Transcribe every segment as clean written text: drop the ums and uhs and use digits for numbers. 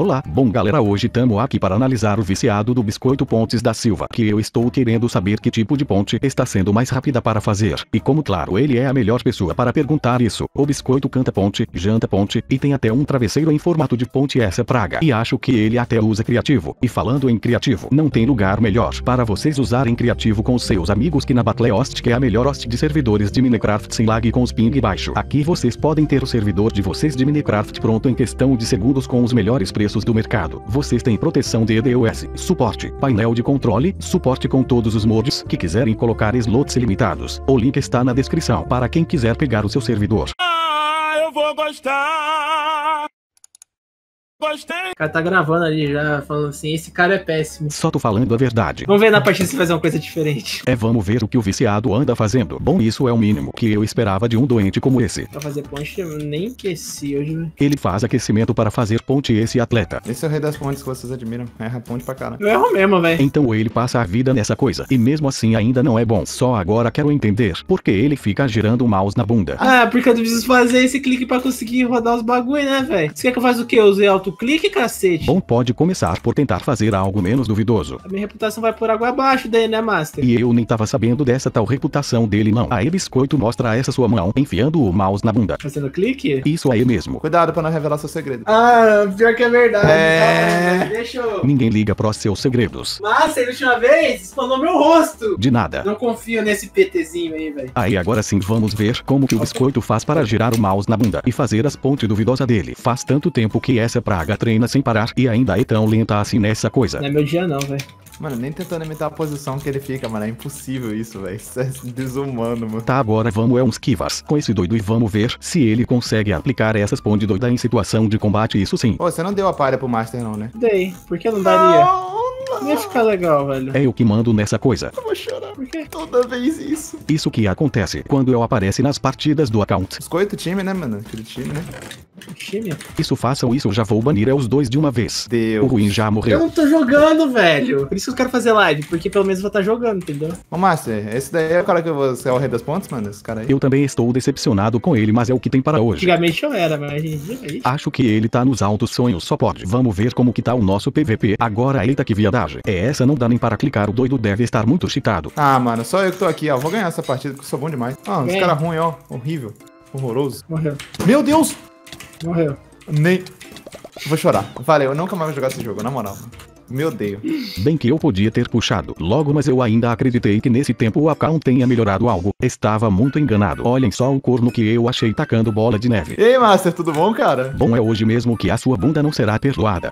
Olá, bom galera, hoje tamo aqui para analisar o viciado do biscoito Pontes da Silva, que eu estou querendo saber que tipo de ponte está sendo mais rápida para fazer, e como claro ele é a melhor pessoa para perguntar isso. O biscoito canta ponte, janta ponte, e tem até um travesseiro em formato de ponte, essa praga, e acho que ele até usa criativo. E falando em criativo, não tem lugar melhor para vocês usarem criativo com os seus amigos que na BattleHost, que é a melhor host de servidores de Minecraft sem lag e com os ping baixo. Aqui vocês podem ter o servidor de vocês de Minecraft pronto em questão de segundos com os melhores preços do mercado. Vocês têm proteção de DDoS, suporte, painel de controle, suporte com todos os mods que quiserem colocar slots ilimitados. O link está na descrição para quem quiser pegar o seu servidor. Ah, eu vou gostar! Gostei! O cara tá gravando ali já, falando assim, esse cara é péssimo. Só tô falando a verdade. Vamos ver na partida se fazer uma coisa diferente. É, vamos ver o que o viciado anda fazendo. Bom, isso é o mínimo que eu esperava de um doente como esse. Pra fazer ponte, eu nem aqueci hoje, né? Ele faz aquecimento para fazer ponte, esse atleta. Esse é o rei das pontes que vocês admiram. Erra ponte pra caramba. Eu erro mesmo, velho. Então ele passa a vida nessa coisa. E mesmo assim ainda não é bom. Só agora quero entender por que ele fica girando o mouse na bunda. Ah, porque eu preciso fazer esse clique pra conseguir rodar os bagulho, né, velho? Você quer que eu faça o quê? Eu usei alto clique, cacete. Bom, pode começar por tentar fazer algo menos duvidoso. A minha reputação vai por água abaixo daí, né, Master? E eu nem tava sabendo dessa tal reputação dele, não. Aí, biscoito, mostra essa sua mão enfiando o mouse na bunda. Fazendo clique? Isso aí mesmo. Cuidado pra não revelar seu segredo. Ah, pior que é verdade. É... Deixa eu... Ninguém liga pros seus segredos. Master, a última vez, espanou meu rosto. De nada. Não confio nesse PTzinho aí, velho. Aí, agora sim, vamos ver como que o biscoito faz para girar o mouse na bunda e fazer as pontes duvidosas dele. Faz tanto tempo que essa praga treina sem parar e ainda é tão lenta assim nessa coisa. Não é meu dia não, velho. Mano, nem tentando imitar a posição que ele fica, mano. É impossível isso, velho. Isso é desumano, mano. Tá, agora vamos é uns esquivas com esse doido e vamos ver se ele consegue aplicar essas ponte doida em situação de combate, isso sim. Ô, você não deu a palha pro Master não, né? Dei. Por que não daria? Não ia ficar legal, velho. É eu que mando nessa coisa. Eu vou chorar, porque toda vez isso. Isso que acontece quando eu apareço nas partidas do account. Biscoito time, né, mano? Aquele time, né? Isso, façam isso, já vou banir os dois de uma vez. Deus. O ruim já morreu. Eu não tô jogando, velho. Por isso que eu quero fazer live, porque pelo menos vou estar jogando, entendeu? Ô, Master, esse daí é o cara que você é o rei das pontes, mano? Esse cara aí. Eu também estou decepcionado com ele, mas é o que tem para hoje. Antigamente eu era, mas acho que ele tá nos altos sonhos, só pode. Vamos ver como que tá o nosso PVP. Agora, eita, que viadagem. É, essa não dá nem para clicar, o doido deve estar muito cheatado. Ah, mano, só eu que tô aqui, ó. Vou ganhar essa partida, porque eu sou bom demais. Ah, os caras ruins, ó. Horrível. Horroroso. Morreu. Meu Deus! Morreu. Nem... Vou chorar. Valeu, eu nunca mais vou jogar esse jogo, na moral. Me odeio. Bem que eu podia ter puxado logo, mas eu ainda acreditei que nesse tempo o account tenha melhorado algo. Estava muito enganado. Olhem só o corno que eu achei tacando bola de neve. Ei, Master, tudo bom, cara? Bom, é hoje mesmo que a sua bunda não será perdoada.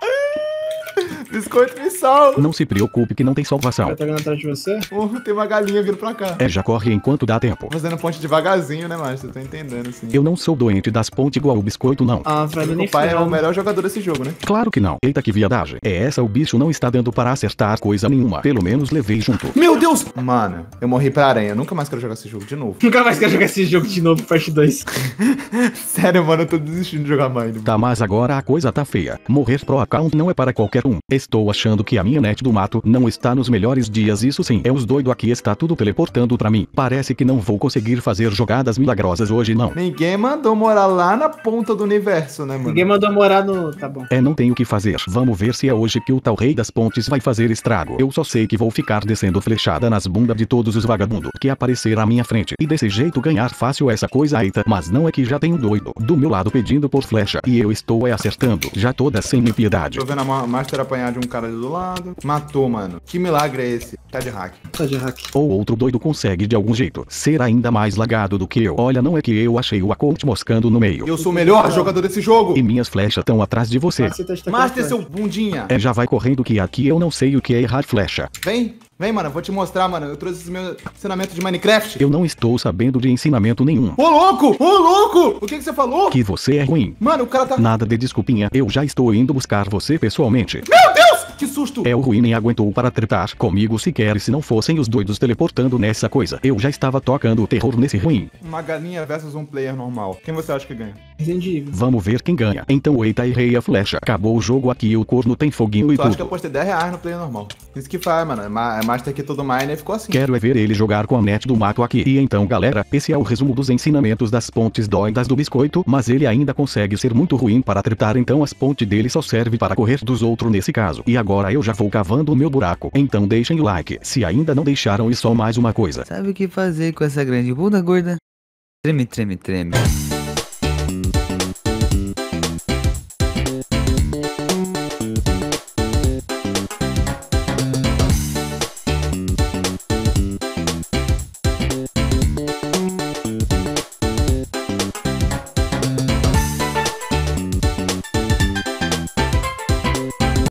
Biscoito me salva. Não se preocupe que não tem salvação. Tá vindo atrás de você? Tem uma galinha vindo pra cá. É, já corre enquanto dá tempo. Fazendo ponte devagarzinho, né, Márcio? Eu tô entendendo, assim. Eu não sou doente das pontes igual o biscoito, não. Ah, pra mim, o pai é o melhor jogador desse jogo, né? Claro que não. Eita, que viadagem. É essa, o bicho não está dando para acertar coisa nenhuma. Pelo menos levei junto. Meu Deus! Mano, eu morri pra aranha. Nunca mais quero jogar esse jogo de novo. Nunca mais quero jogar esse jogo de novo, parte 2. Sério, mano, eu tô desistindo de jogar mais. Tá, mas agora a coisa tá feia. Morrer pro account não é para qualquer um. Estou achando que a minha net do mato não está nos melhores dias, isso sim. É, os doido aqui está tudo teleportando pra mim. Parece que não vou conseguir fazer jogadas milagrosas hoje, não. Ninguém mandou morar lá na ponta do universo, né, mano? Ninguém mandou morar no... Tá bom. É, não tenho o que fazer. Vamos ver se é hoje que o tal rei das pontes vai fazer estrago. Eu só sei que vou ficar descendo flechada nas bundas de todos os vagabundos que aparecer à minha frente. E desse jeito ganhar fácil essa coisa, eita. Mas não é que já tem um doido do meu lado pedindo por flecha. E eu estou acertando. Já toda sem piedade. Tô vendo a Master apanhar de um cara ali do lado. Matou, mano. Que milagre é esse? Tá de hack. Tá de hack. Ou outro doido consegue de algum jeito ser ainda mais lagado do que eu. Olha, não é que eu achei o account moscando no meio. Eu sou o melhor jogador desse jogo. E minhas flechas estão atrás de você. Master, seu bundinha. É, já vai correndo que aqui eu não sei o que é errar flecha. Vem. Vem, mano, vou te mostrar, mano. Eu trouxe esse meu ensinamento de Minecraft. Eu não estou sabendo de ensinamento nenhum. Ô, louco! Ô, louco! O que você falou? Que você é ruim. Mano, o cara tá... Nada de desculpinha. Eu já estou indo buscar você pessoalmente. Meu Deus! Que susto! É, o ruim nem aguentou para tretar comigo sequer, e se não fossem os doidos teleportando nessa coisa, eu já estava tocando o terror nesse ruim. Uma galinha versus um player normal. Quem você acha que ganha? Entendi. Vamos ver quem ganha. Então, eita, errei a flecha. Acabou o jogo aqui, o corno tem foguinho e tudo. Eu acho que eu postei 10 reais no player normal. Isso que faz, mano. Master aqui todo mine ficou assim. Quero é ver ele jogar com a net do mato aqui. E então, galera, esse é o resumo dos ensinamentos das pontes doidas do biscoito, mas ele ainda consegue ser muito ruim para tretar, então as pontes dele só serve para correr dos outros nesse caso. E agora eu já vou cavando o meu buraco. Então deixem o like, se ainda não deixaram, e só mais uma coisa. Sabe o que fazer com essa grande bunda gorda? Treme, treme, treme.